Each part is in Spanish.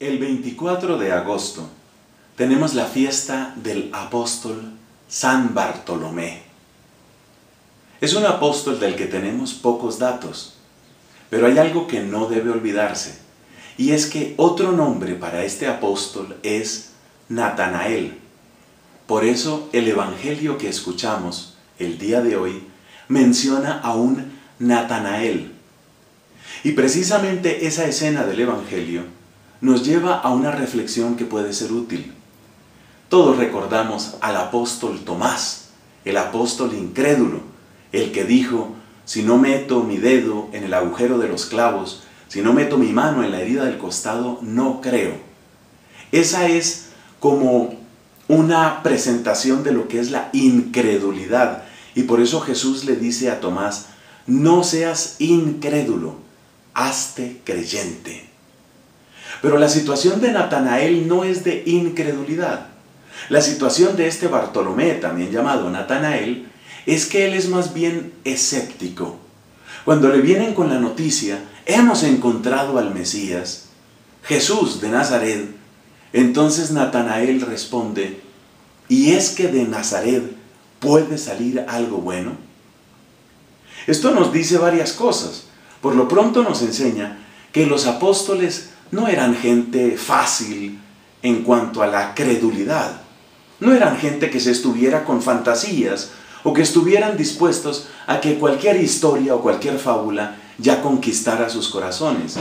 El 24 de agosto tenemos la fiesta del apóstol San Bartolomé. Es un apóstol del que tenemos pocos datos, pero hay algo que no debe olvidarse, y es que otro nombre para este apóstol es Natanael. Por eso el evangelio que escuchamos el día de hoy menciona a un Natanael. Y precisamente esa escena del evangelio nos lleva a una reflexión que puede ser útil. Todos recordamos al apóstol Tomás, el apóstol incrédulo, el que dijo: si no meto mi dedo en el agujero de los clavos, si no meto mi mano en la herida del costado, no creo. Esa es como una presentación de lo que es la incredulidad, y por eso Jesús le dice a Tomás: no seas incrédulo, hazte creyente. Pero la situación de Natanael no es de incredulidad. La situación de este Bartolomé, también llamado Natanael, es que él es más bien escéptico. Cuando le vienen con la noticia: hemos encontrado al Mesías, Jesús de Nazaret, entonces Natanael responde: ¿y es que de Nazaret puede salir algo bueno? Esto nos dice varias cosas. Por lo pronto nos enseña que los apóstoles no eran gente fácil en cuanto a la credulidad. No eran gente que se estuviera con fantasías o que estuvieran dispuestos a que cualquier historia o cualquier fábula ya conquistara sus corazones.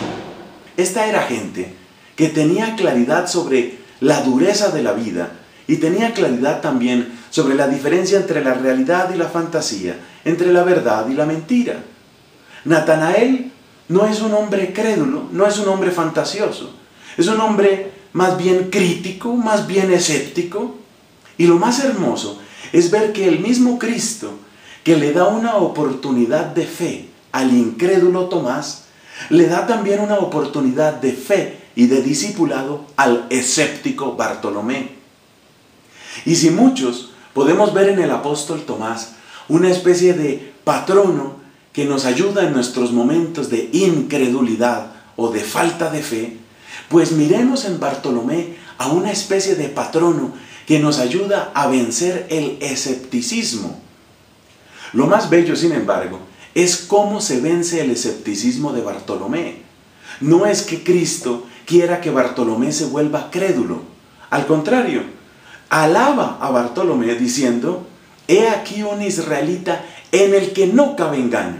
Esta era gente que tenía claridad sobre la dureza de la vida y tenía claridad también sobre la diferencia entre la realidad y la fantasía, entre la verdad y la mentira. Natanael no es un hombre crédulo, no es un hombre fantasioso, es un hombre más bien crítico, más bien escéptico. Y lo más hermoso es ver que el mismo Cristo, que le da una oportunidad de fe al incrédulo Tomás, le da también una oportunidad de fe y de discipulado al escéptico Bartolomé. Y si muchos podemos ver en el apóstol Tomás una especie de patrono que nos ayuda en nuestros momentos de incredulidad o de falta de fe, pues miremos en Bartolomé a una especie de patrono que nos ayuda a vencer el escepticismo. Lo más bello, sin embargo, es cómo se vence el escepticismo de Bartolomé. No es que Cristo quiera que Bartolomé se vuelva crédulo. Al contrario, alaba a Bartolomé diciendo: he aquí un israelita en el que no cabe engaño.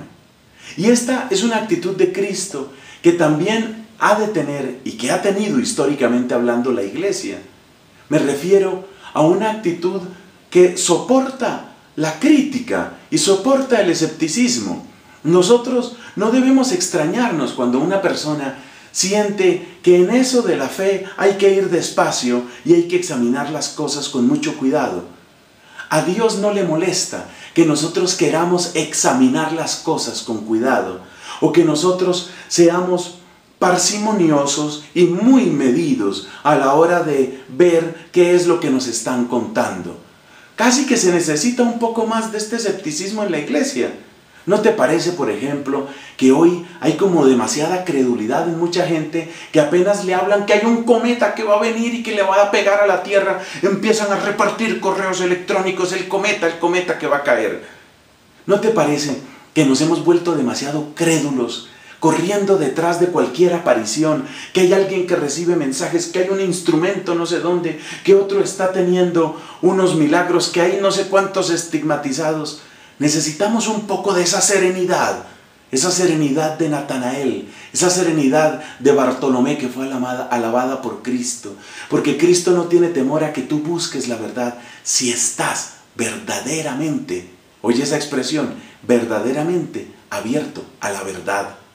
Y esta es una actitud de Cristo que también ha de tener y que ha tenido históricamente hablando la Iglesia. Me refiero a una actitud que soporta la crítica y soporta el escepticismo. Nosotros no debemos extrañarnos cuando una persona siente que en eso de la fe hay que ir despacio y hay que examinar las cosas con mucho cuidado. A Dios no le molesta que nosotros queramos examinar las cosas con cuidado, o que nosotros seamos parsimoniosos y muy medidos a la hora de ver qué es lo que nos están contando. Casi que se necesita un poco más de este escepticismo en la Iglesia. ¿No te parece, por ejemplo, que hoy hay como demasiada credulidad en mucha gente, que apenas le hablan que hay un cometa que va a venir y que le va a pegar a la Tierra, empiezan a repartir correos electrónicos: el cometa que va a caer? ¿No te parece que nos hemos vuelto demasiado crédulos, corriendo detrás de cualquier aparición, que hay alguien que recibe mensajes, que hay un instrumento no sé dónde, que otro está teniendo unos milagros, que hay no sé cuántos estigmatizados? Necesitamos un poco de esa serenidad de Natanael, esa serenidad de Bartolomé que fue alabada por Cristo, porque Cristo no tiene temor a que tú busques la verdad si estás verdaderamente, oye esa expresión, verdaderamente abierto a la verdad.